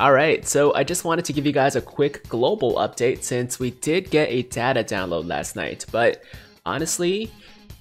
Alright, so I just wanted to give you guys a quick global update since we did get a data download last night, but honestly,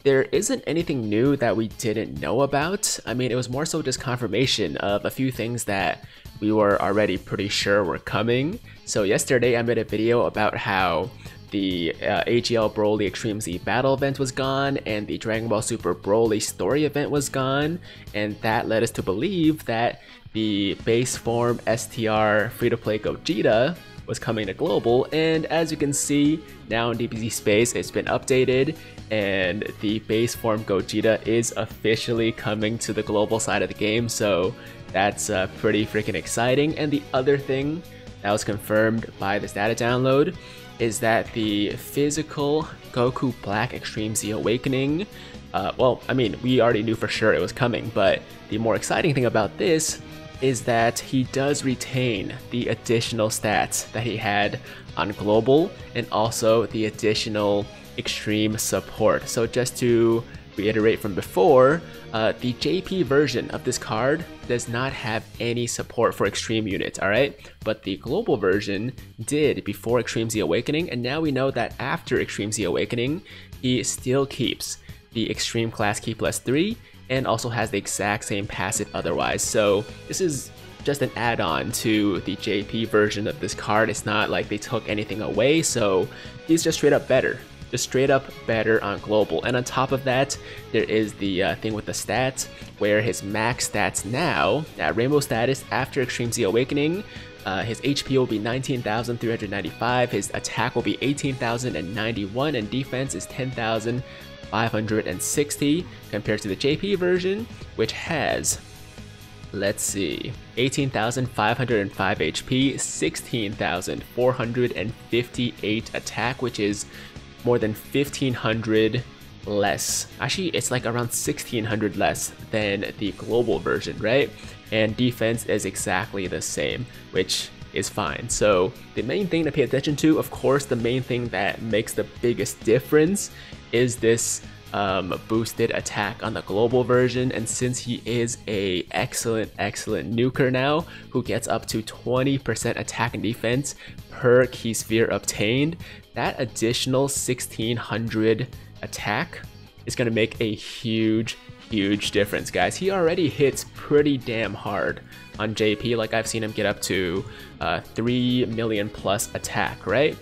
there isn't anything new that we didn't know about. I mean, it was more so just confirmation of a few things that we were already pretty sure were coming. So yesterday I made a video about how the AGL Broly Extreme Z Battle event was gone and the Dragon Ball Super Broly story event was gone, and that led us to believe that the base form STR free-to-play Gogeta was coming to global. And as you can see now in DBZ Space, it's been updated and the base form Gogeta is officially coming to the global side of the game, so that's pretty freaking exciting. And the other thing that was confirmed by this data download is that the physical Goku Black Extreme Z Awakening, well, I mean, we already knew for sure it was coming, but the more exciting thing about this is that he does retain the additional stats that he had on global and also the additional extreme support. So just to reiterate from before, the JP version of this card does not have any support for extreme units, alright? But the global version did before Extreme Z Awakening, and now we know that after Extreme Z Awakening, he still keeps the extreme class key plus 3 and also has the exact same passive otherwise. So this is just an add-on to the JP version of this card. It's not like they took anything away, so he's just straight up better. Just straight up better on global. And on top of that, there is the thing with the stats where his max stats now at rainbow status after Extreme Z Awakening, his HP will be 19,395, his attack will be 18,091, and defense is 10,560 compared to the JP version, which has, let's see, 18,505 HP, 16,458 attack, which is more than 1,500 less. Actually, it's like around 1,600 less than the global version, right? And defense is exactly the same, which is fine. So the main thing to pay attention to, of course, the main thing that makes the biggest difference is this boosted attack on the global version. And since he is a excellent nuker now, who gets up to 20% attack and defense per key sphere obtained, that additional 1600 attack is going to make a huge difference, guys. He already hits pretty damn hard on JP. Like, I've seen him get up to 3 million plus attack, right?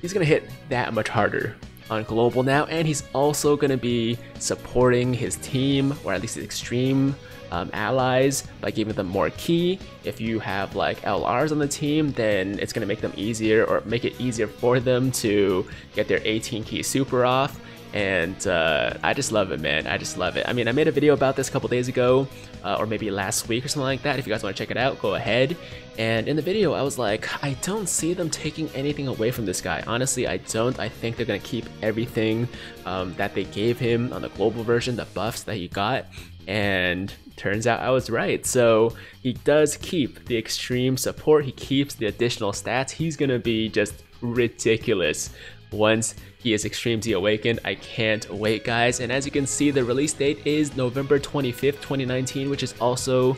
He's going to hit that much harder on global now, and he's also going to be supporting his team, or at least his extreme allies, by giving them more key. If you have like LRs on the team, then it's going to make them easier, or make it easier for them to get their 18 key super off. And I just love it, man. I just love it. I mean, I made a video about this a couple days ago, or maybe last week or something like that. If you guys want to check it out, go ahead. And in the video, I was like, I don't see them taking anything away from this guy. Honestly, I don't. I think they're going to keep everything that they gave him on the global version, the buffs that he got. And turns out I was right. So he does keep the extreme support. He keeps the additional stats. He's going to be just ridiculous once he is Extreme Z Awakened. I can't wait, guys. And as you can see, the release date is November 25th, 2019, which is also,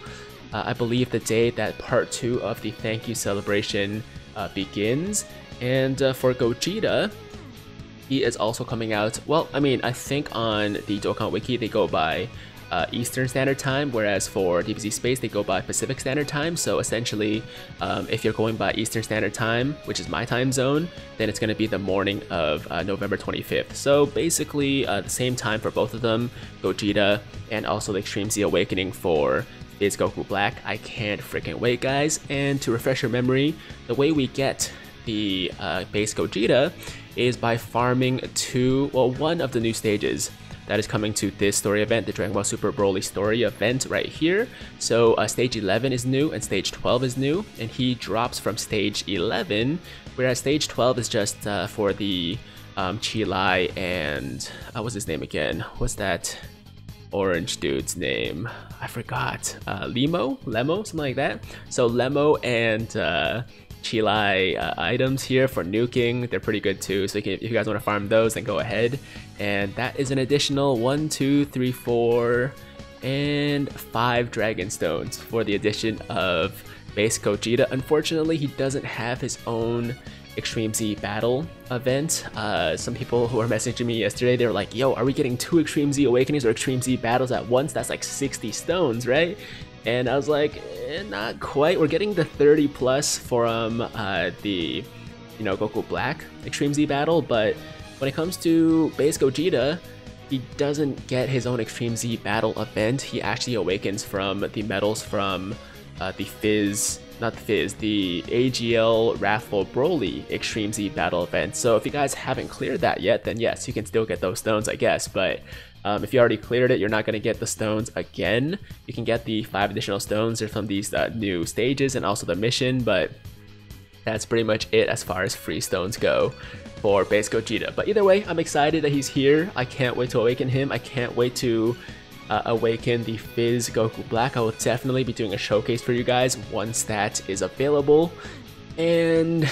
I believe, the day that part 2 of the Thank You Celebration begins. And for Gogeta, he is also coming out, well, I mean, I think on the Dokkan Wiki, they go by Eastern Standard Time, whereas for DBZ Space, they go by Pacific Standard Time. So essentially, if you're going by Eastern Standard Time, which is my time zone, then it's going to be the morning of November 25th. So basically, the same time for both of them, Gogeta and also the Extreme Z Awakening for Biz Goku Black. I can't freaking wait, guys. And to refresh your memory, the way we get the base Gogeta is by farming one of the new stages that is coming to this story event, the Dragon Ball Super Broly story event right here. So stage 11 is new and stage 12 is new, and he drops from stage 11, whereas stage 12 is just for the Chi Lai and what's his name again? What's that orange dude's name? I forgot. Lemo, something like that. So Lemo and Chi Lai items here for nuking. They're pretty good too, so if you guys want to farm those, then go ahead. And that is an additional 1, 2, 3, 4 and 5 dragon stones for the addition of base Gogeta. Unfortunately, he doesn't have his own Extreme Z Battle event. Some people who were messaging me yesterday, they were like, yo, are we getting two Extreme Z Awakenings or Extreme Z Battles at once? That's like 60 stones, right? And I was like, not quite. We're getting the 30 plus from the, you know, Goku Black Extreme Z Battle, but when it comes to base Gogeta, he doesn't get his own Extreme Z Battle event. He actually awakens from the medals from the AGL Wrathful Broly Extreme Z Battle event. So if you guys haven't cleared that yet, then yes, you can still get those stones, I guess. But if you already cleared it, you're not going to get the stones again. You can get the 5 additional stones from these new stages and also the mission, but that's pretty much it as far as free stones go for base Gogeta. But either way, I'm excited that he's here. I can't wait to awaken him. I can't wait to awaken the Fizz Goku Black. I will definitely be doing a showcase for you guys once that is available. And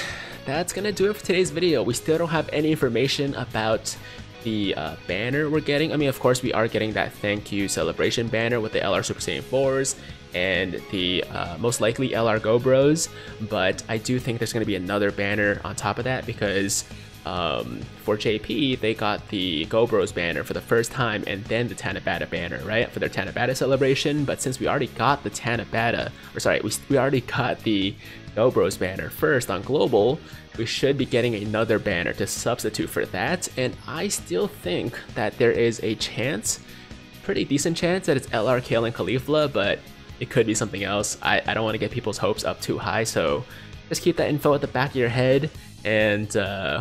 that's going to do it for today's video. We still don't have any information about the banner we're getting. I mean, of course, we are getting that thank you celebration banner with the LR Super Saiyan 4s and the most likely LR Go Bros, but I do think there's going to be another banner on top of that, because for JP, they got the Go Bros banner for the first time and then the Tanabata banner, right, for their Tanabata celebration. But since we already got the we already got the Go Bros banner first on global, we should be getting another banner to substitute for that. And I still think that there is a chance, pretty decent chance, that it's LR Kale and Khalifa, but it could be something else. I don't want to get people's hopes up too high, so just keep that info at the back of your head. And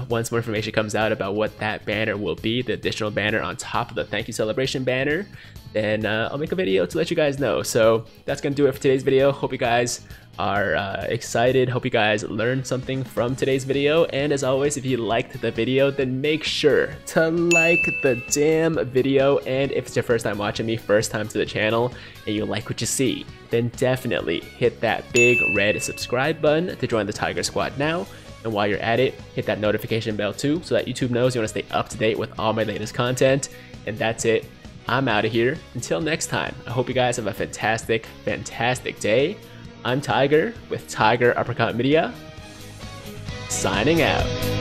once more information comes out about what that banner will be, the additional banner on top of the thank you celebration banner, then I'll make a video to let you guys know. So that's gonna do it for today's video. Hope you guys are excited. Hope you guys learned something from today's video. And as always, if you liked the video, then make sure to like the damn video. And if it's your first time watching me, first time to the channel, and you like what you see, then definitely hit that big red subscribe button to join the Tiger Squad now. And while you're at it, hit that notification bell too, so that YouTube knows you want to stay up to date with all my latest content. And that's it. I'm out of here. Until next time, I hope you guys have a fantastic, fantastic day. I'm Tiger with Tiger Uppercut Media, signing out.